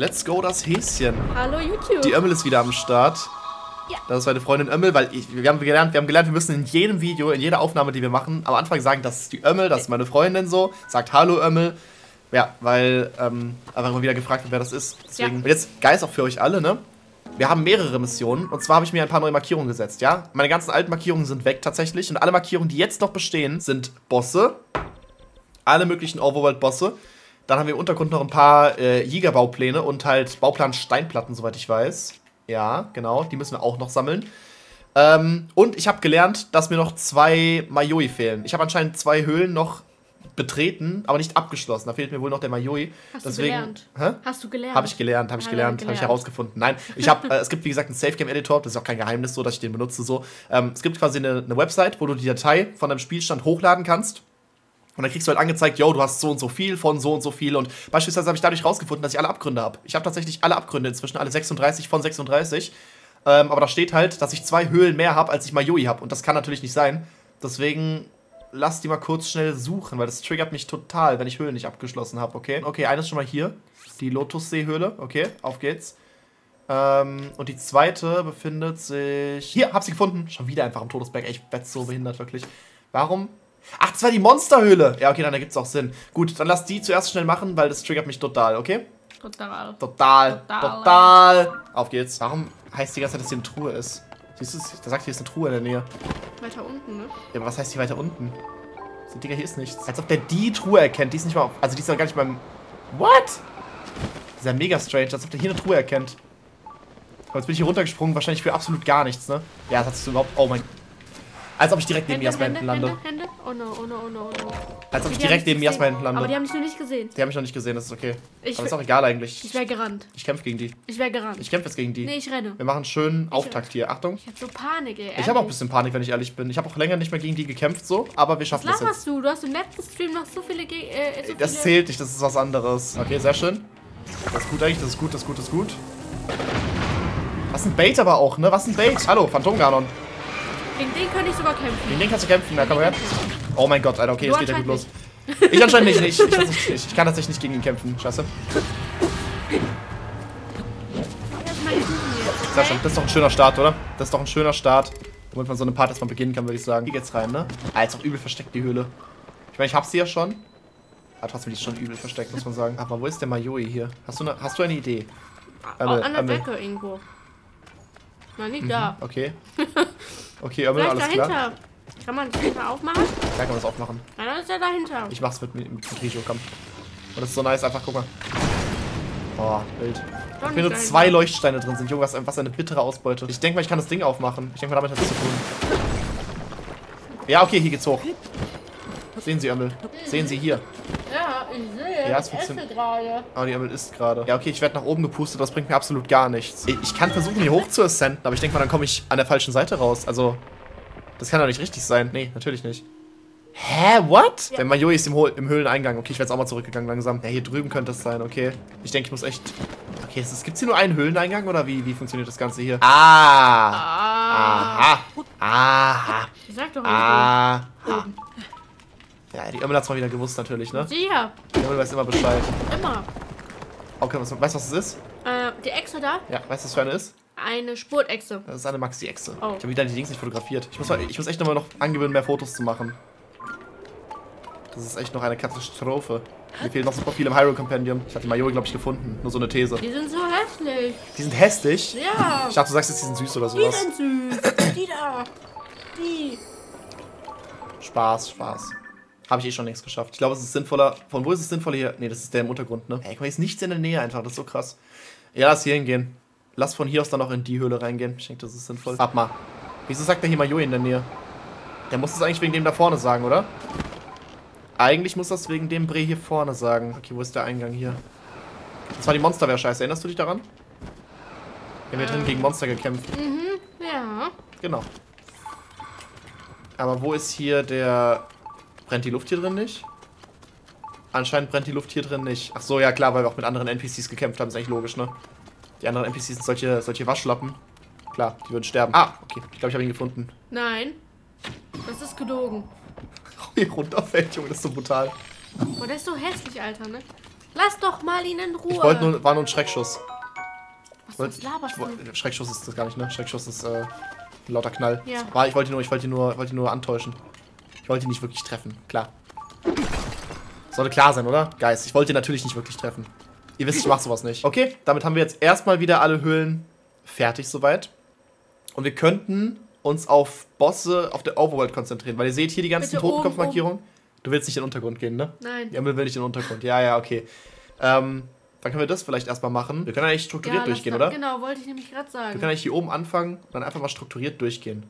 Let's go, das Häschen. Hallo YouTube. Die Ömmel ist wieder am Start. Ja. Das ist meine Freundin Ömmel, weil wir haben gelernt, wir müssen in jedem Video, in jeder Aufnahme, die wir machen, am Anfang sagen, das ist die Ömmel, das ist meine Freundin so. Sagt Hallo Ömmel. Ja, weil einfach mal wieder gefragt wird, wer das ist. Deswegen. Ja. Und jetzt Geist auch für euch alle, ne? Wir haben mehrere Missionen und zwar habe ich mir ein paar neue Markierungen gesetzt, ja? Meine ganzen alten Markierungen sind weg tatsächlich und alle Markierungen, die jetzt noch bestehen, sind Bosse. Alle möglichen Overworld-Bosse. Dann haben wir im Untergrund noch ein paar Jägerbaupläne und halt Bauplan Steinplatten, soweit ich weiß. Ja, genau, die müssen wir auch noch sammeln. Und ich habe gelernt, dass mir noch 2 Mayoi fehlen. Ich habe anscheinend 2 Höhlen noch betreten, aber nicht abgeschlossen. Da fehlt mir wohl noch der Mayoi. Hast du gelernt? Habe ich herausgefunden. Nein, ich habe, es gibt wie gesagt einen Savegame Editor, das ist auch kein Geheimnis so, dass ich den benutze so. Es gibt quasi eine Website, wo du die Datei von deinem Spielstand hochladen kannst. Und dann kriegst du halt angezeigt, yo, du hast so und so viel von so und so viel. Und beispielsweise habe ich dadurch rausgefunden, dass ich alle Abgründe habe. Ich habe tatsächlich alle Abgründe inzwischen, alle 36 von 36. Aber da steht halt, dass ich 2 Höhlen mehr habe, als ich Mayoi habe. Und das kann natürlich nicht sein. Deswegen lass die mal kurz schnell suchen, weil das triggert mich total, wenn ich Höhlen nicht abgeschlossen habe. Okay, okay, eine ist schon mal hier. Die Lotus-See-Höhle. Okay, auf geht's. Und die zweite befindet sich... Hier, hab sie gefunden. Schon wieder einfach am Todesberg. Ey, ich werd so behindert, wirklich. Warum... Ach, das war die Monsterhöhle. Ja, okay, dann ergibt es auch Sinn. Gut, dann lass die zuerst schnell machen, weil das triggert mich total, okay? Total. Auf geht's. Warum heißt die ganze Zeit, dass hier eine Truhe ist? Siehst du, da sagt, hier ist eine Truhe in der Nähe. Weiter unten, ne? Ja, aber was heißt hier weiter unten? So, Digga, hier ist nichts. Als ob der die Truhe erkennt. Die ist nicht mal auf, also die ist noch gar nicht beim... What? Das ist ja mega strange, als ob der hier eine Truhe erkennt. Aber jetzt bin ich hier runtergesprungen, wahrscheinlich für absolut gar nichts, ne? Ja, das hat sich überhaupt... Oh mein Gott. Als ob ich direkt neben Jasmin hinten lande. Hände? Oh no, oh no, oh no, oh no. Als ob ich direkt neben Jasmin hinten lande. Aber die haben mich noch nicht gesehen. Die haben mich noch nicht gesehen, das ist okay. Aber ist auch egal eigentlich. Ich wäre gerannt. Ich kämpfe gegen die. Ich wäre gerannt. Ich kämpfe jetzt gegen die. Nee, ich renne. Wir machen einen schönen Auftakt hier. Achtung. Ich hab so Panik, ey. Ich habe auch ein bisschen Panik, wenn ich ehrlich bin. Ich habe auch länger nicht mehr gegen die gekämpft so, aber wir schaffen das jetzt. Was machst du? Du hast im letzten Stream noch so viele... Das zählt nicht, das ist was anderes. Okay, sehr schön. Das ist gut eigentlich, das ist gut, das ist gut, das ist gut. Was ein Bait aber auch, ne? Was ein Bait. Hallo, Phantom Ganon. Gegen den kann ich sogar kämpfen. Gegen den kannst du kämpfen, da komm her. Oh mein Gott, Alter, okay, es geht ja gut los. Ich anscheinend nicht, ich kann tatsächlich nicht gegen ihn kämpfen, scheiße. Sehr schön, das ist doch ein schöner Start, oder? Das ist doch ein schöner Start, damit man so eine Part erstmal beginnen kann, würde ich sagen. Hier geht's rein, ne? Ah, ist doch übel versteckt, die Höhle. Ich meine, ich hab sie ja schon. Aber trotzdem, die ist schon übel versteckt, muss man sagen. Aber wo ist der Mayoi hier? Hast du eine Idee? An der Decke irgendwo. Nein, nicht da. Okay. Okay, Ömmel, alles dahinter. Klar. Kann man das hinter aufmachen? Ja, kann man das aufmachen. Ja, dann ist er dahinter. Ich mach's mit Rijo, komm. Und das ist so nice, einfach, guck mal. Boah, wild. Wenn nur dahinter 2 Leuchtsteine drin sind, Junge, was eine bittere Ausbeute. Ich denke mal, ich kann das Ding aufmachen. Ich denke mal, damit hat es zu tun. Ja, okay, hier geht's hoch. Sehen Sie, Ömmel. Sehen Sie hier. Ja, ich sehe. Ja, es funktioniert gerade. Oh, die Ömmel isst gerade. Ja, okay, ich werde nach oben gepustet, das bringt mir absolut gar nichts. Ich kann versuchen, hier hoch zu ascenden, aber ich denke mal, dann komme ich an der falschen Seite raus. Also, das kann doch nicht richtig sein. Nee, natürlich nicht. Hä, what? Ja. Der Mayoi ist im Höhleneingang. Okay, ich werde jetzt auch mal zurückgegangen langsam. Ja, hier drüben könnte es sein, okay. Ich denke, ich muss echt... Okay, gibt's hier nur einen Höhleneingang oder wie funktioniert das Ganze hier? Ah! Aha! Aha! Ich sag doch mal oben. Ja, die Ömmel hat's mal wieder gewusst, natürlich, ne? Ja. Die Ömmel weiß immer Bescheid. Immer. Okay, weißt du, was das ist? Die Echse da? Ja, weißt du, was für eine ist? Eine Spurtechse. Das ist eine Maxi-Echse. Oh. Ich habe wieder die Dings nicht fotografiert. Ich muss echt nochmal angewöhnen, mehr Fotos zu machen. Das ist echt noch eine Katastrophe. Mir fehlt noch super viel im Hyrule-Compendium. Ich habe die Majori, glaube ich, gefunden. Nur so eine These. Die sind so hässlich. Die sind hässlich? Ja. Ich dachte, du sagst jetzt, die sind süß oder sowas. Die sind süß. Die da. Die. Spaß, Spaß. Habe ich eh schon längst geschafft. Ich glaube, es ist sinnvoller. Von wo ist es sinnvoller hier? Ne, das ist der im Untergrund, ne? Ey, guck mal, hier ist nichts in der Nähe einfach. Das ist so krass. Ja, lass hier hingehen. Lass von hier aus dann auch in die Höhle reingehen. Ich denke, das ist sinnvoll. Warte mal. Wieso sagt der hier Mayoi in der Nähe? Der muss das eigentlich wegen dem da vorne sagen, oder? Eigentlich muss das wegen dem Bree hier vorne sagen. Okay, wo ist der Eingang hier? Das war die Monsterwehr-Scheiße. Erinnerst du dich daran? Wir haben hier drin gegen Monster gekämpft. Mhm, ja. Genau. Aber wo ist hier der... Brennt die Luft hier drin nicht? Anscheinend brennt die Luft hier drin nicht. Ach so, ja klar, weil wir auch mit anderen NPCs gekämpft haben. Ist eigentlich logisch, ne? Die anderen NPCs sind solche Waschlappen. Klar, die würden sterben. Ah, okay. Ich glaube, ich habe ihn gefunden. Nein. Das ist gelogen. Oh, hier runterfällt, Junge. Das ist so brutal. Boah, der ist so hässlich, Alter, ne? Lass doch mal ihn in Ruhe. Ich wollte nur, war nur ein Schreckschuss. Was laberst du? Schreckschuss ist das gar nicht, ne? Schreckschuss ist ein lauter Knall. Ja. Ich wollte ihn nur antäuschen. Ich wollte ihn nicht wirklich treffen, klar. Sollte klar sein, oder? Geist, ich wollte ihn natürlich nicht wirklich treffen. Ihr wisst, ich mach sowas nicht. Okay, damit haben wir jetzt erstmal wieder alle Höhlen fertig soweit. Und wir könnten uns auf Bosse auf der Overworld konzentrieren, weil ihr seht hier die ganzen Totenkopfmarkierungen. Du willst nicht in den Untergrund gehen, ne? Nein. Ja, wir will nicht in den Untergrund. Ja, ja, okay. Dann können wir das vielleicht erstmal machen. Wir können eigentlich strukturiert durchgehen, oder? Genau, wollte ich nämlich gerade sagen. Wir können eigentlich hier oben anfangen und dann einfach mal strukturiert durchgehen.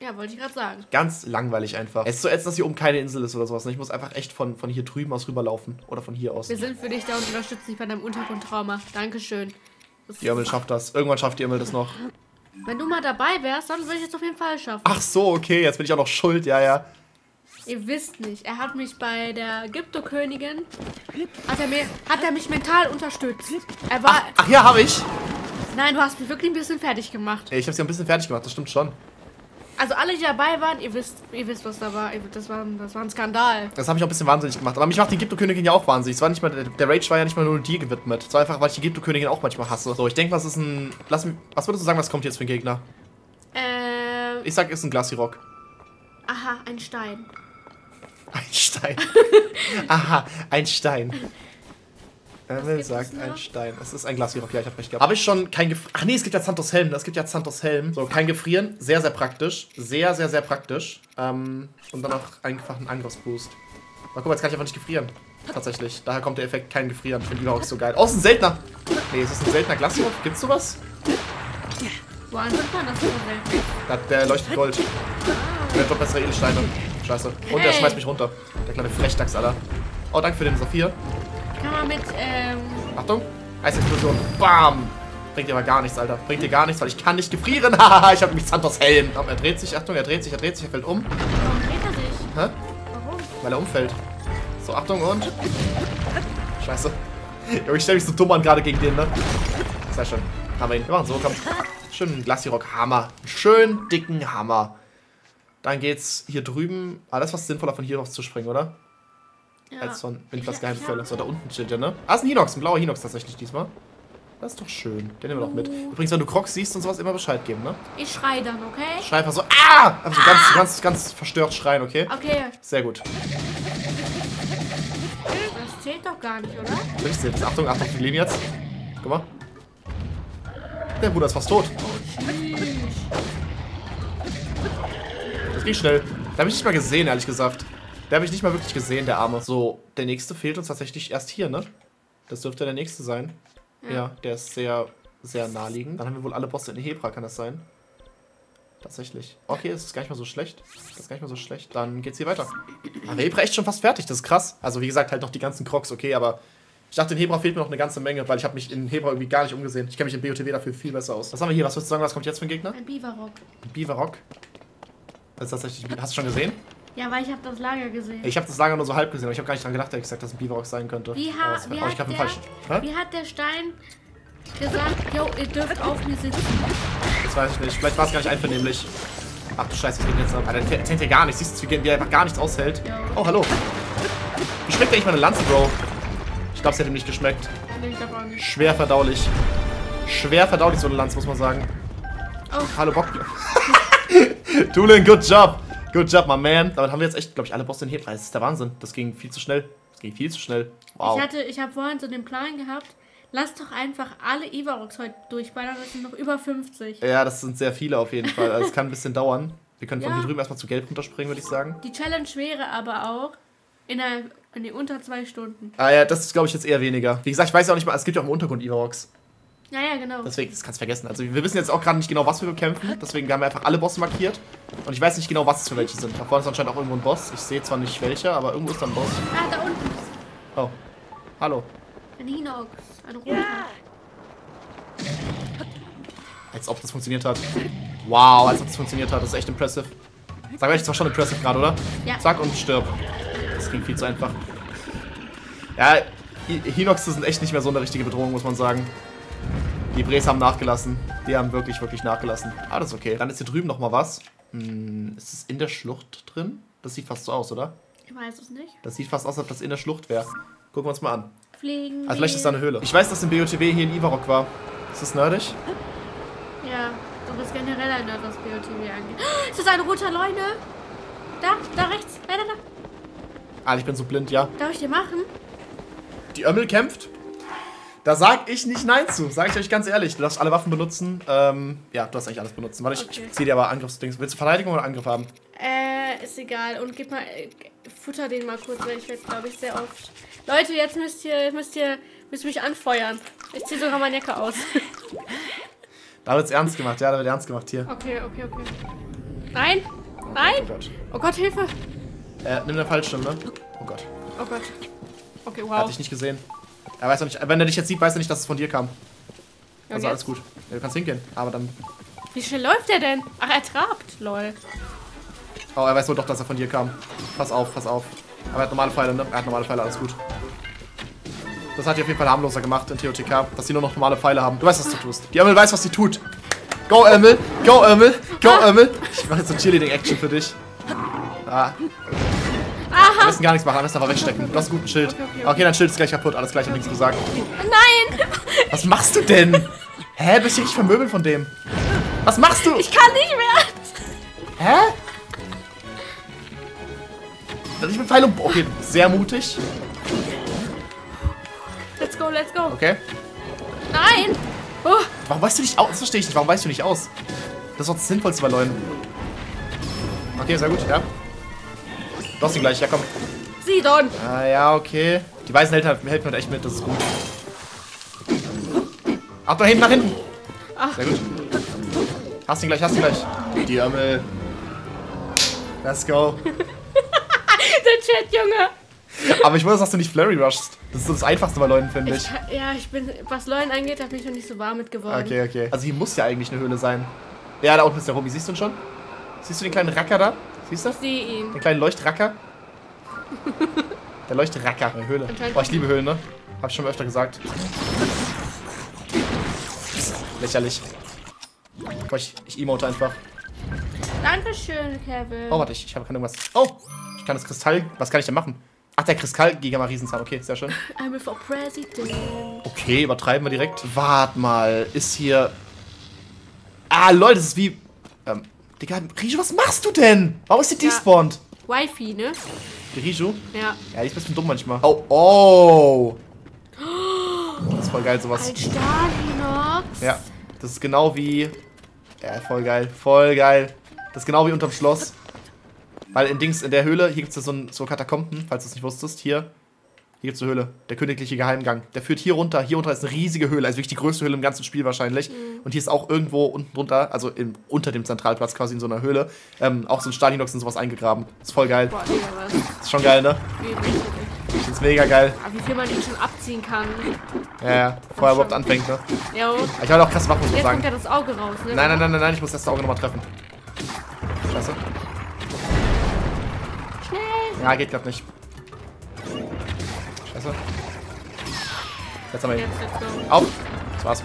Ja, wollte ich gerade sagen. Ganz langweilig einfach. Es ist so ätzend, dass hier oben keine Insel ist oder sowas. Ich muss einfach echt von hier drüben aus rüberlaufen. Oder von hier aus. Wir sind für dich da und unterstützen dich bei deinem Untergrundtrauma. Dankeschön. Die Ömmel schafft das. Irgendwann schafft die Ömmel das noch. Wenn du mal dabei wärst, dann würde ich es auf jeden Fall schaffen. Ach so, okay. Jetzt bin ich auch noch schuld. Ja, ja. Ihr wisst nicht, er hat mich bei der Gibdo-Königin, hat er mich mental unterstützt. Er war... Ach ja, habe ich. Nein, du hast mich wirklich ein bisschen fertig gemacht. Ich habe sie ein bisschen fertig gemacht, das stimmt schon. Also alle, die dabei waren, ihr wisst was da war. Das war ein Skandal. Das habe ich auch ein bisschen wahnsinnig gemacht. Aber mich macht die Gibdo-Königin ja auch wahnsinnig. Es war nicht mal, der Rage war ja nicht mal nur dir gewidmet. Es war einfach, weil ich die Gibdo-Königin auch manchmal hasse. So, ich denke, was ist ein... was würdest du sagen, was kommt jetzt für ein Gegner? Ich sag, ist ein Glassirog. Aha, ein Stein. Ein Stein. Aha, ein Stein. Ömmel sagt ein Stein. Es ist ein Glassirog. Ja, ich hab recht gehabt. Habe ich schon kein Gefrieren. Ach nee, es gibt ja Santos Helm. Es gibt ja Santos Helm. So, kein Gefrieren. Sehr, sehr praktisch. Sehr, sehr, sehr praktisch. Und dann auch einfach einen Angriffsboost. Aber guck mal, jetzt kann ich einfach nicht gefrieren. Tatsächlich. Daher kommt der Effekt kein Gefrieren. Finde ich überhaupt so geil. Oh, es ist ein seltener. Nee, es ist ein seltener Glassirog. Gibt's sowas? Boah, das ist ein seltener. Der leuchtet Gold. Der hat doch bessere Edelsteine. Scheiße. Und der schmeißt mich runter. Der kleine Frechdachs, Alter. Oh, danke für den Saphir. Kann man mit, Achtung. Eisexplosion. Bam. Bringt dir aber gar nichts, Alter. Bringt dir gar nichts, weil ich kann nicht gefrieren. Haha, ich hab nämlich Santos Helm. Er dreht sich, Achtung, er dreht sich, er fällt um. Warum dreht er sich? Hä? Warum? Weil er umfällt. So, Achtung und... Scheiße. Ich stell mich so dumm an gerade gegen den, ne? Sehr schön. Haben wir ihn. Wir machen so, komm. Schönen Glassirog-Hammer. Schönen dicken Hammer. Dann geht's hier drüben. Ah, das war sinnvoller, von hier raus zu springen, oder? Ja. Als von Windlers Geheimfälle. So, da unten steht der, ne? Ah, ist ein Hinox, ein blauer Hinox tatsächlich diesmal. Das ist doch schön. Den nehmen wir doch mit. Übrigens, wenn du Crocs siehst und sowas, immer Bescheid geben, ne? Ich schrei dann, okay? Schrei einfach so, ah! Einfach so ganz verstört schreien, okay? Okay. Sehr gut. Das zählt doch gar nicht, oder? Natürlich zählt das. Achtung, Achtung, wir leben jetzt. Guck mal. Der Bruder ist fast tot. Oh, das ging schnell. Da habe ich nicht mal gesehen, ehrlich gesagt. Da habe ich nicht mal wirklich gesehen, der Arme. So, der nächste fehlt uns tatsächlich erst hier, ne? Das dürfte der nächste sein. Ja, ja, der ist sehr, sehr naheliegend. Dann haben wir wohl alle Bosse in Hebra, kann das sein? Tatsächlich. Okay, das ist gar nicht mal so schlecht. Das ist gar nicht mal so schlecht. Dann geht's hier weiter. Aber Hebra echt schon fast fertig, das ist krass. Also wie gesagt, halt noch die ganzen Crocs, okay, aber... Ich dachte, in Hebra fehlt mir noch eine ganze Menge, weil ich habe mich in Hebra irgendwie gar nicht umgesehen. Ich kenne mich in BOTW dafür viel besser aus. Was haben wir hier? Was würdest du sagen, was kommt jetzt für ein Gegner? Ein Bivarock. Ein Bivarock? Das ist tatsächlich... Hast du schon gesehen? Ja, weil ich habe das Lager gesehen. Ich habe das Lager nur so halb gesehen, aber ich habe gar nicht dran gedacht, ehrlich gesagt, dass es ein Bivarock sein könnte. Wie hat der Stein gesagt, yo, ihr dürft auf mir sitzen? Das weiß ich nicht. Vielleicht war es gar nicht einvernehmlich. Ach du Scheiße, was geht denn jetzt ab? Alter, der zählt ja gar nichts. Siehst du, wie der einfach gar nichts aushält? Yo. Oh, hallo. Wie schmeckt eigentlich meine Lanze, Bro? Ich glaube, sie hätte ihm nicht geschmeckt. Nee, ich glaub auch nicht. Schwer verdaulich. Schwer verdaulich, so eine Lanze, muss man sagen. Oh. Hallo, Bock. Tulin, good job. Good job, my man. Damit haben wir jetzt echt, glaube ich, alle Bosse in Hebra. Das ist der Wahnsinn. Das ging viel zu schnell. Das ging viel zu schnell. Wow. Ich habe vorhin so den Plan gehabt, lass doch einfach alle Ivarocks heute durchballern. Das sind noch über 50. Ja, das sind sehr viele auf jeden Fall. Also, es kann ein bisschen dauern. Wir können von hier drüben erstmal zu Gelb runterspringen, würde ich sagen. Die Challenge wäre aber auch in unter 2 Stunden. Ah ja, das ist, glaube ich, jetzt eher weniger. Wie gesagt, ich weiß ja auch nicht mal, es gibt ja auch im Untergrund Ivarocks. Ja, ja, genau. Deswegen, das kannst du vergessen. Also wir wissen jetzt auch gerade nicht genau, was wir bekämpfen. Deswegen haben wir einfach alle Bosse markiert. Und ich weiß nicht genau, was es für welche sind. Da vorne ist anscheinend auch irgendwo ein Boss. Ich sehe zwar nicht welcher, aber irgendwo ist da ein Boss. Ah, da unten. Oh. Hallo. Ein Hinox. Ein roter. Ja. Als ob das funktioniert hat. Wow, als ob das funktioniert hat. Das ist echt impressive. Sag mal, das war schon impressive gerade, oder? Ja. Zack und stirb. Das ging viel zu einfach. Ja, Hinoxe sind echt nicht mehr so eine richtige Bedrohung, muss man sagen. Die Brees haben nachgelassen. Die haben wirklich, wirklich nachgelassen. Ah, das ist okay. Dann ist hier drüben nochmal was. Hm, ist es in der Schlucht drin? Das sieht fast so aus, oder? Ich weiß es nicht. Das sieht fast aus, als ob das in der Schlucht wäre. Gucken wir uns mal an. fliegen. Also vielleicht ist da eine Höhle. Ich weiß, dass im BOTW hier in Ivarock war. Ist das nerdig? Ja, du bist generell ein Nerd, was BOTW angeht. Oh, ist das eine rote Leune? Da rechts. Da. Ah, ich bin so blind, ja. Darf ich dir machen? Die Ömmel kämpft. Da sag ich nicht nein zu, sag ich euch ganz ehrlich. Du darfst alle Waffen benutzen. Ja, du darfst eigentlich alles benutzen. Warte, okay. Ich zieh dir aber Angriffsdings. Willst du Verteidigung oder Angriff haben? Ist egal. Und gib mal, futter den mal kurz, weil ich werde, glaube ich, sehr oft... Leute, jetzt müsst ihr mich anfeuern. Ich zieh sogar meine Jacke aus. Da wird's ernst gemacht, ja, da wird ernst gemacht hier. Okay. Nein! Nein! Oh Gott, Hilfe! Nimm den Fallschirm, ne? Oh Gott. Okay, wow. Hatte ich nicht gesehen. Er weiß auch nicht, wenn er dich jetzt sieht, weiß er nicht, dass es von dir kam. Also alles gut. Ja, du kannst hingehen, aber dann... Wie schnell läuft der denn? Ach, er trabt, lol. Oh, er weiß wohl doch, dass er von dir kam. Pass auf. Aber er hat normale Pfeile, ne? Er hat normale Pfeile, alles gut. Das hat die auf jeden Fall harmloser gemacht in TOTK, dass sie nur noch normale Pfeile haben. Du weißt, was du tust. Die Ömmel weiß, was sie tut. Go, Ömmel! Go, Ömmel! Go, Ömmel! Ich mache jetzt so Cheerleading-Action für dich. Ah. Aha. Wir müssen gar nichts machen, wir müssen einfach wegstecken. Du hast einen guten Schild. Okay, dein Schild ist gleich kaputt, alles gleich, ich hab nichts gesagt. Nein! Was machst du denn? Hä? Bist du nicht vermöbelt von dem? Was machst du? Ich kann nicht mehr! Hä? Ich bin Pfeil und... Okay, sehr mutig. Let's go. Okay. Nein! Oh. Warum weißt du nicht aus? Das verstehe ich nicht. Warum weißt du nicht aus? Das ist doch das Sinnvollste bei Leuten. Okay, sehr gut, ja. Du hast ihn gleich, ja komm. Sidon! Ah ja, okay. Die Weißen helfen halt echt mit, das ist gut. Ach, da hinten, nach hinten! Ach. Sehr gut. Hast ihn gleich. Die Ömmel. Let's go. Der Chat, Junge! Aber ich wusste, dass du nicht Flurry rushst. Das ist so das Einfachste bei Leuten, finde ich. Ja, ich bin, was Leuten angeht, habe ich noch nicht so warm mit geworden. Okay. Also hier muss ja eigentlich eine Höhle sein. Ja, da unten ist der Robi. Siehst du ihn schon? Siehst du den kleinen Racker da? Siehst du? Ich sehe ihn. Den kleinen Leuchtracker. Der Leuchtracker. Eine Höhle. Oh, ich liebe Höhlen, ne? Hab ich schon öfter gesagt. Lächerlich. Komm, ich emote einfach. Dankeschön, Kevin. Oh, warte, ich habe keine irgendwas. Oh! Ich kann das Kristall... Was kann ich denn machen? Ach, der Kristallgeger mal Riesenzahn. Okay, sehr schön. I'm for President. Okay, übertreiben wir direkt. Warte mal, ist hier... Ah, Leute, das ist wie... Digga, Riju, was machst du denn? Warum ist die despawned? Wifi, ne? Die Riju? Ja. Ja, die ist ein bisschen dumm manchmal. Oh. Das ist voll geil, sowas. Ein Stalinox. Ja, das ist genau wie... Ja, voll geil. Das ist genau wie unterm Schloss. Weil in der Höhle, hier gibt es ja so Katakomben, falls du es nicht wusstest, hier gibt es eine Höhle, der königliche Geheimgang. Der führt hier runter ist eine riesige Höhle, also wirklich die größte Höhle im ganzen Spiel wahrscheinlich. Mhm. Und hier ist auch irgendwo unten drunter, also unter dem Zentralplatz quasi in so einer Höhle, auch so ein Stalinox und sowas eingegraben. Ist voll geil. Boah, Digga, was? Ist schon geil, ne? Ich find's mega geil. Aber wie viel man ihn schon abziehen kann. Ja, bevor er überhaupt anfängt, ne? Ja. Ich habe auch krass Waffen, muss man sagen. Jetzt kommt ja das Auge raus, ne? Nein, ich muss das Auge nochmal treffen. Scheiße. Ja, geht grad nicht. Scheiße. Jetzt haben wir ihn. Auf! Das war's.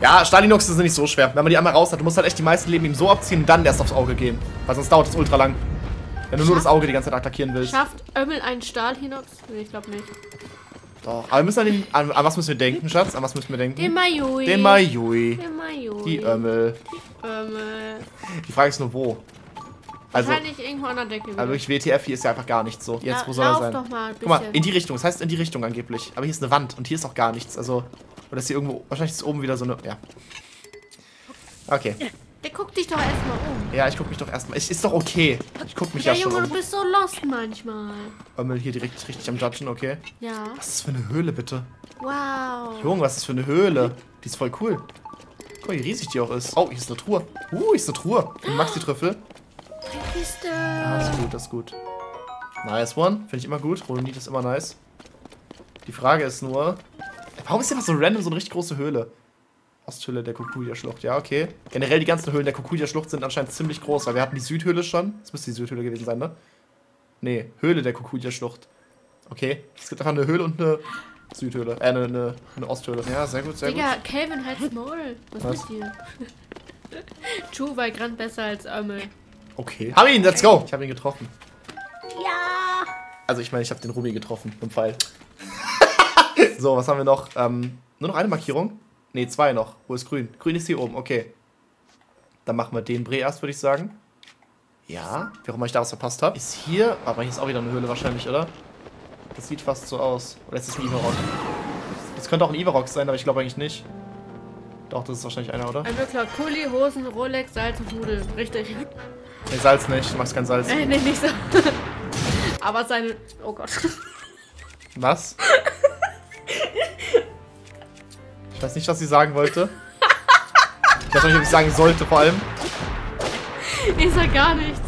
Ja, Stalinox sind nicht so schwer. Wenn man die einmal raus hat, du musst halt echt die meisten Leben ihm so abziehen und dann erst aufs Auge gehen. Weil sonst dauert es ultra lang. Wenn du nur das Auge die ganze Zeit attackieren willst. Schafft Ömmel einen Stalinox? Nee, ich glaube nicht. Doch. Aber wir müssen an was müssen wir denken, Schatz? An was müssen wir denken? Den Mayoi. Die Ömmel. Die Frage ist nur, wo? Also, wahrscheinlich irgendwo an der Decke. Aber wirklich WTF, hier ist ja einfach gar nichts so. Jetzt, wo soll er sein? Doch mal ein guck mal, in die Richtung. Das heißt in die Richtung angeblich. Aber hier ist eine Wand und hier ist auch gar nichts. Also, oder ist hier irgendwo, wahrscheinlich ist oben wieder so eine, ja. Okay. Der guckt dich doch erstmal um. Ja, ich guck mich doch erstmal. Ist doch okay. Ich guck mich ja schon Junge, um. Du bist so lost manchmal. Ömmel hier direkt richtig am Judgen, okay? Ja. Was ist das für eine Höhle, bitte? Wow. Junge, was ist das für eine Höhle? Die ist voll cool. Guck mal, wie riesig die auch ist. Oh, hier ist eine Truhe. Hier ist eine Truhe. Und Maxi-Trüffel. Kiste. Ah, das ist gut. Nice one. Finde ich immer gut. Rolonit ist immer nice. Die Frage ist nur, warum ist hier was so random, so eine richtig große Höhle? Osthöhle der Kukudia-Schlucht. Ja, okay. Generell die ganzen Höhlen der Kukudia-Schlucht sind anscheinend ziemlich groß, weil wir hatten die Südhöhle schon. Das müsste die Südhöhle gewesen sein, ne? Nee, Höhle der Kukudia-Schlucht. Okay. Es gibt einfach eine Höhle und eine Südhöhle. Eine Osthöhle. Ja, sehr gut. Digga, Calvin, halt's Maul. Was ist mit dir? Chu war gerade besser als Ömmel. Okay. Hab ihn, let's go! Ich hab ihn getroffen. Ja! Also ich meine, ich hab den Rumi getroffen, mit dem Pfeil. So, was haben wir noch? Nur noch eine Markierung? Ne, zwei noch. Wo ist grün? Grün ist hier oben, okay. Dann machen wir den Bree erst, würde ich sagen. Ja, wie auch immer ich da was verpasst habe. Ist hier... Aber hier ist auch wieder eine Höhle wahrscheinlich, oder? Das sieht fast so aus. Oder ist das ein Ivarock? Das könnte auch ein Ivarock sein, aber ich glaube eigentlich nicht. Doch, das ist wahrscheinlich einer, oder? Ein Wickler, Pulli, Hosen, Rolex, Salz und Pudel. Richtig. Nee, Salz nicht. Du machst kein Salz. Nee, nicht so. Aber seine... Oh Gott. Was? Ich weiß nicht, was sie sagen wollte. Ich weiß nicht, ob ich sagen sollte, vor allem. Ich sag gar nichts.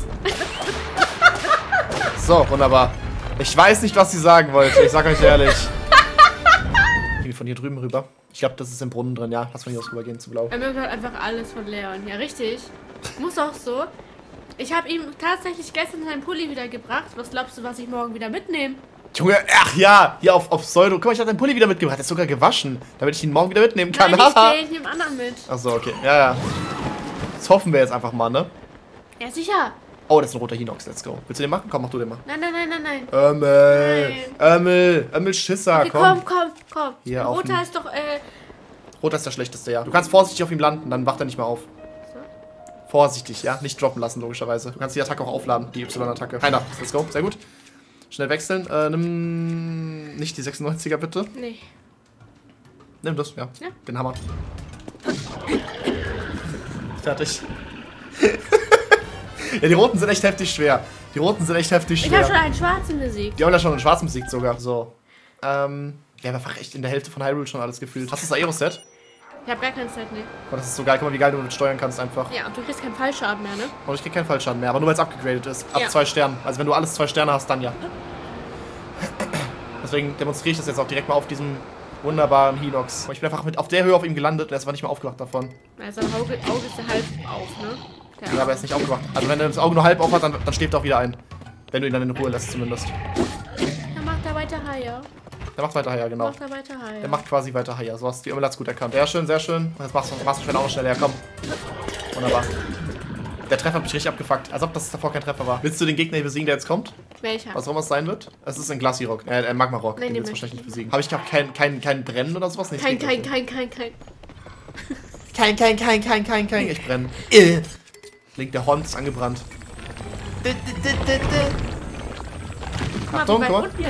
So, wunderbar. Ich weiß nicht, was sie sagen wollte. Ich sag euch ehrlich. Gehen wir von hier drüben rüber. Ich glaube, das ist im Brunnen drin, ja. Lass mal hier aus rübergehen zu blau. Er nimmt halt einfach alles von Leon. Ja, richtig. Muss auch so. Ich habe ihm tatsächlich gestern seinen Pulli wieder gebracht. Was glaubst du, was ich morgen wieder mitnehme? Junge, ach ja, hier auf Pseudo. Guck mal, ich habe deinen Pulli wieder mitgebracht. Der ist sogar gewaschen, damit ich ihn morgen wieder mitnehmen kann. Nein, ich nehme anderen mit. Ach so, okay. Ja. Das hoffen wir jetzt einfach mal, ne? Ja, sicher. Oh, das ist ein roter Hinox, let's go. Willst du den machen? Komm, mach du den mal. Nein. Ömmel, Schisser, okay, komm. Hier, roter ist doch, roter ist der schlechteste, ja. Du kannst vorsichtig auf ihm landen, dann wacht er nicht mehr auf. So. Vorsichtig, ja. Nicht droppen lassen, logischerweise. Du kannst die Attacke auch aufladen, die Y-Attacke. Keiner, let's go, sehr gut. Schnell wechseln, nimm nicht die 96er, bitte. Nee. Nimm das, ja. Den Hammer. Fertig. Ja, die Roten sind echt heftig schwer. Ich hab schon einen schwarzen besiegt. Die haben ja schon einen schwarzen besiegt sogar. So. Wir haben einfach echt in der Hälfte von Hyrule schon alles gefühlt. Hast du das Aero-Set? Ich hab gar kein Set, ne. Oh, das ist so geil. Guck mal, wie geil du damit steuern kannst einfach. Ja, und du kriegst keinen Fallschaden mehr, ne? Und ich krieg keinen Fallschaden mehr, aber nur weil es abgegradet ist. Ab 2 Sternen. Also wenn du alles 2 Sterne hast, dann ja. Deswegen demonstriere ich das jetzt auch direkt mal auf diesem wunderbaren Hinox. Ich bin einfach mit auf der Höhe auf ihm gelandet und er ist einfach nicht mehr aufgewacht davon. Also sein Auge ist ja halb auf, ne? Ja, aber er ist nicht aufgewacht. Also wenn er das Auge nur halb auf hat, dann schläft er auch wieder ein. Wenn du ihn dann in Ruhe lässt zumindest. Dann macht er weiter higher. Der macht weiter higher, genau. Der macht quasi weiter higher. So hast du die Ömmel gut erkannt. Sehr schön, sehr schön. Und jetzt machst du schnell auch noch schneller. Ja, komm. Wunderbar. Der Treffer hat mich richtig abgefuckt. Als ob das davor kein Treffer war. Willst du den Gegner hier besiegen, der jetzt kommt? Welcher? Was auch immer es sein wird? Es ist ein Glassirog. Ein Magmarock. Den willst du wahrscheinlich nicht besiegen. Habe ich glaube kein Brennen oder sowas? Nicht kein. Ich brenne. Link, der Horn ist angebrannt. Achtung, guck mal. Guck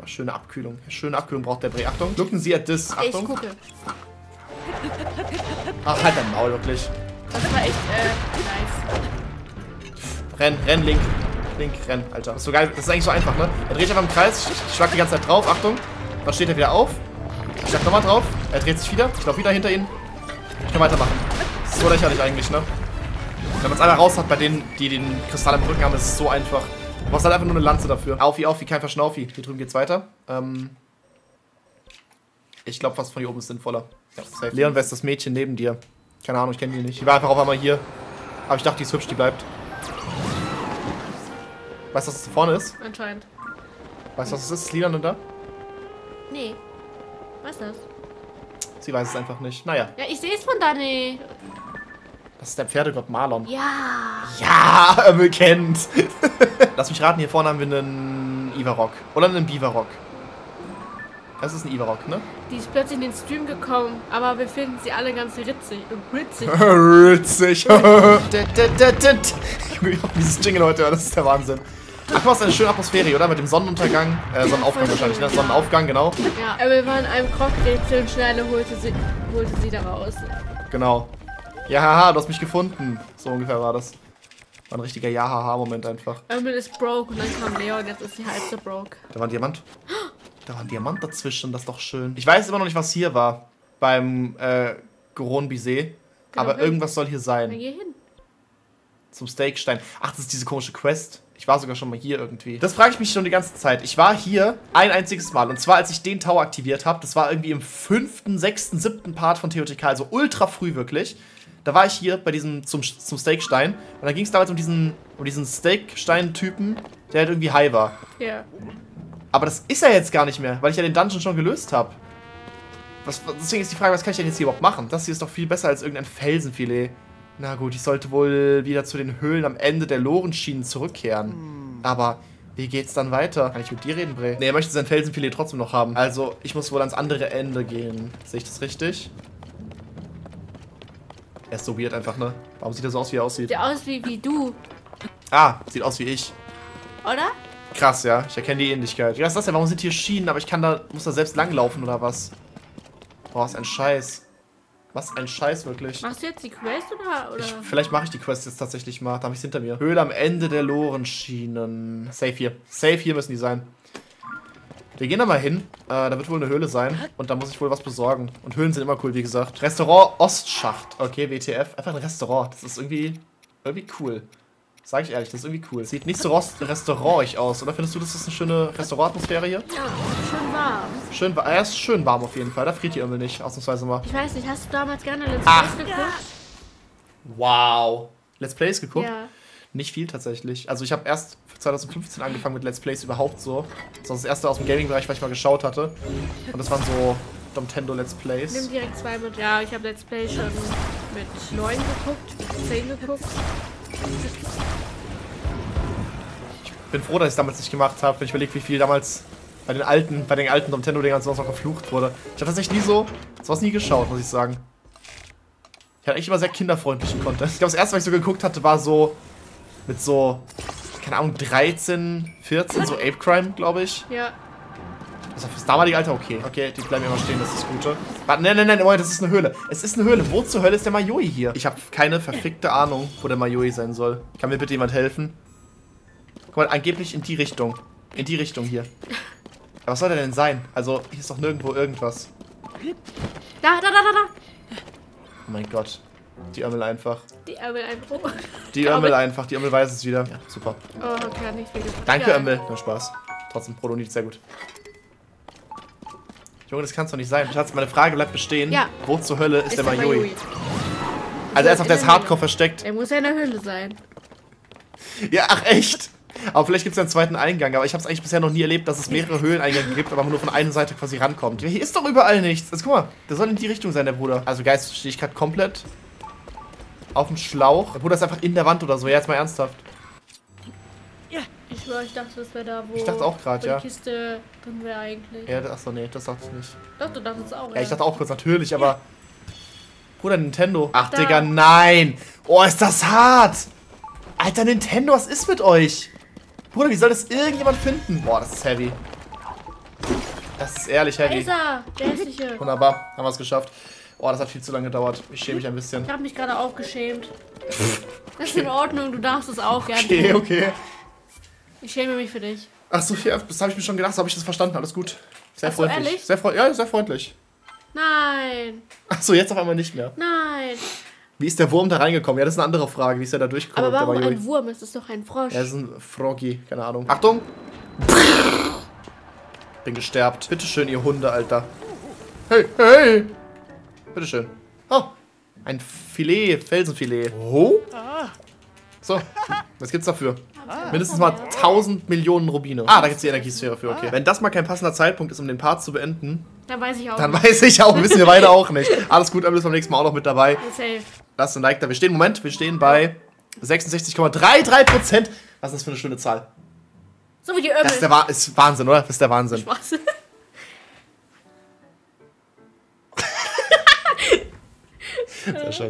mal, schöne Abkühlung. Schöne Abkühlung braucht der Bree. Achtung. Gucken Sie at this. Achtung. Ich gucke. Ach, halt dein Maul, wirklich. Das war echt, nice. Renn, Link. Link, renn, Alter. Das ist so geil. Das ist eigentlich so einfach, ne? Er dreht sich einfach im Kreis. Ich schlag die ganze Zeit drauf. Achtung. Dann steht er wieder auf. Ich schlag nochmal drauf. Er dreht sich wieder. Ich glaub wieder hinter ihn. Ich kann weitermachen. Das ist so lächerlich eigentlich, ne? Wenn man es einmal raus hat bei denen, die den Kristall im Rücken haben, ist es so einfach. Du brauchst halt einfach nur eine Lanze dafür. Aufi, kein Verschnaufi. Hier drüben geht's weiter. Ich glaube, was von hier oben ist sinnvoller. Ja, safe. Leon, wer ist das Mädchen neben dir? Keine Ahnung, ich kenne die nicht. Die war einfach auf einmal hier. Aber ich dachte, die ist hübsch, die bleibt. Weißt du, was da vorne ist? Anscheinend. Weißt du, was es ist? Ist Leon denn da? Nee. Was ist das? Sie weiß es einfach nicht. Naja. Ja, ich sehe es von da nicht. Das ist der Pferdegott Marlon. Ja. Ja, er kennt. Lass mich raten, hier vorne haben wir einen Ivarock. Oder einen Bivarock. Das ist ein Ivarock, ne? Die ist plötzlich in den Stream gekommen, aber wir finden sie alle ganz ritzig. Ritzig. Ich hab dieses Jingle heute, das ist der Wahnsinn. Ach, was eine schöne Atmosphäre, oder? Mit dem Sonnenuntergang. Sonnenaufgang wahrscheinlich, ne? Sonnenaufgang, genau. Ja, wir waren in einem Krog-Rätsel und Schneide holte sie da raus. Genau. Ja, haha, du hast mich gefunden. So ungefähr war das. War ein richtiger Ja-haha-Moment einfach. Ömmel ist broke und dann kam Leon, jetzt ist die halbste broke. Da war ein Diamant. Da war ein Diamant dazwischen, das ist doch schön. Ich weiß immer noch nicht, was hier war. Beim Goronbisee. Genau, aber irgendwas soll hier sein. Geh hin. Zum Steakstein. Ach, das ist diese komische Quest. Ich war sogar schon mal hier irgendwie. Das frage ich mich schon die ganze Zeit. Ich war hier ein einziges Mal. Und zwar, als ich den Tower aktiviert habe. Das war irgendwie im 5., 6., 7. Part von TOTK. Also ultra früh wirklich. Da war ich hier bei diesem zum Steakstein. Und da ging es damals um diesen Steakstein-Typen, der halt irgendwie high war. Ja. Yeah. Aber das ist er jetzt gar nicht mehr, weil ich ja den Dungeon schon gelöst habe. Deswegen ist die Frage, was kann ich denn jetzt hier überhaupt machen? Das hier ist doch viel besser als irgendein Felsenfilet. Na gut, ich sollte wohl wieder zu den Höhlen am Ende der Lorenschienen zurückkehren. Aber Wie geht's dann weiter? Kann ich mit dir reden, Bree? Nee, er möchte sein Felsenfilet trotzdem noch haben. Also, ich muss wohl ans andere Ende gehen. Sehe ich das richtig? Er ist so weird einfach, ne? Warum sieht er so aus, wie er aussieht? Sieht aus wie du. Ah, sieht aus wie ich. Oder? Krass, ja. Ich erkenne die Ähnlichkeit. Was ist das denn? Warum sind hier Schienen? Aber ich kann da, muss da selbst langlaufen oder was? Boah, was ein Scheiß. Was ein Scheiß, wirklich. Machst du jetzt die Quest oder? Vielleicht mache ich die Quest jetzt tatsächlich mal. Da habe ich es hinter mir. Höhle am Ende der Lorenschienen. Safe hier. Safe hier müssen die sein. Wir gehen da mal hin. Da wird wohl eine Höhle sein. Und da muss ich wohl was besorgen. Und Höhlen sind immer cool, wie gesagt. Restaurant Ostschacht. Okay, WTF. Einfach ein Restaurant. Das ist irgendwie cool. Sag ich ehrlich, das ist irgendwie cool. Sieht nicht so restaurantig aus, oder? Findest du, das ist eine schöne Restaurant-Atmosphäre hier? Ja, schön warm. Schön warm. Ja, ist schön warm auf jeden Fall. Da friert die Ömmel nicht, ausnahmsweise mal. Ich weiß nicht, hast du damals gerne Let's Plays geguckt? Ja. Wow. Let's Plays geguckt? Ja. Nicht viel tatsächlich. Also ich habe erst 2015 angefangen mit Let's Plays überhaupt so. Das war das erste aus dem Gaming-Bereich, was ich mal geschaut hatte. Und das waren so Nintendo Let's Plays. Nimm direkt zwei mit. Ja, ich habe Let's Play schon mit 9 geguckt, mit 10 geguckt. Ich bin froh, dass ich es damals nicht gemacht habe, wenn ich überlege, wie viel damals bei den alten Nintendo-Dingern sowas noch verflucht wurde. Ich habe tatsächlich nie sowas nie geschaut, muss ich sagen. Ich hatte echt immer sehr kinderfreundlichen Content. Ich glaube, das erste, was ich so geguckt hatte, war so mit so, keine Ahnung, 13, 14, so Ape Crime, glaube ich. Ja. Das war fürs damalige Alter okay. Okay, die bleiben immer stehen, das ist das Gute. Warte, nein, nein, nein, oh, das ist eine Höhle. Es ist eine Höhle. Wo zur Hölle ist der Mayoi hier? Ich habe keine verfickte Ahnung, wo der Mayoi sein soll. Kann mir bitte jemand helfen? Guck mal, angeblich in die Richtung. In die Richtung hier. Aber was soll der denn sein? Also, hier ist doch nirgendwo irgendwas. Da. Oh mein Gott. Die Ömmel einfach. Die Ömmel einfach. Die Ömmel einfach. Die Ömmel weiß es wieder. Ja, super. Oh, okay, hat nicht viel gebracht. Danke, Ömmel. Na, Spaß. Trotzdem, Prodonit, sehr gut. Junge, das kann es doch nicht sein. Schatz, meine Frage bleibt bestehen. Ja. Wo zur Hölle ist der Mayoi? Also er ist auf der Hardcore versteckt. Er muss ja in der Höhle sein. Ja, ach echt? Aber vielleicht gibt es einen zweiten Eingang. Aber ich habe es eigentlich bisher noch nie erlebt, dass es mehrere Höhleneingänge gibt, aber man nur von einer Seite quasi rankommt. Hier ist doch überall nichts. Also guck mal, der soll in die Richtung sein, der Bruder. Also Geist, stehe ich gerade komplett auf dem Schlauch. Der Bruder ist einfach in der Wand oder so. Ja, jetzt mal ernsthaft. Ich dachte, das wäre da, wo ich dachte auch grad, ja. Die Kiste drin wäre eigentlich. Ja, achso, nee, das dachte ich nicht. Doch, du dachtest auch, ja. Ich dachte auch kurz, natürlich, aber... Ja. Bruder, Nintendo. Ach, da. Digga, nein! Oh, ist das hart! Alter, Nintendo, was ist mit euch? Bruder, wie soll das irgendjemand finden? Boah, das ist heavy. Das ist ehrlich heavy. Da ist er, der Hässliche. Wunderbar, haben wir es geschafft. Oh, das hat viel zu lange gedauert. Ich schäme mich ein bisschen. Ich habe mich gerade auch geschämt. Das ist in Ordnung, du darfst es auch gerne. Okay, okay. Ich schäme mich für dich. Ach so, ja, das habe ich mir schon gedacht, habe ich das verstanden, alles gut. Sehr freundlich. Ach so, ehrlich? Ja, sehr freundlich. Nein. Ach so, jetzt auf einmal nicht mehr. Nein. Wie ist der Wurm da reingekommen? Ja, das ist eine andere Frage, wie ist er da durchgekommen? Aber warum ein Wurm? Es ist doch ein Frosch. Er ist ein Froggy, keine Ahnung. Achtung! Bin gesterbt. Bitteschön, ihr Hunde, Alter. Hey, hey! Bitteschön. Oh, ein Filet, Felsenfilet. Oh? So, was gibt's dafür? Mindestens mal 1000 Millionen Rubine. Ah, da gibt's die Energiesphäre für, okay. Wenn das mal kein passender Zeitpunkt ist, um den Part zu beenden... Dann weiß ich auch. Dann weiß ich auch, wissen wir beide auch nicht. Alles gut, Ömmel ist beim nächsten Mal auch noch mit dabei. Safe. Lasst ein Like da. Wir stehen bei 66,33%. Was ist das für eine schöne Zahl? So wie die Ömmel. Das ist, ist Wahnsinn, oder? Das ist der Wahnsinn. Spaß. Sehr schön.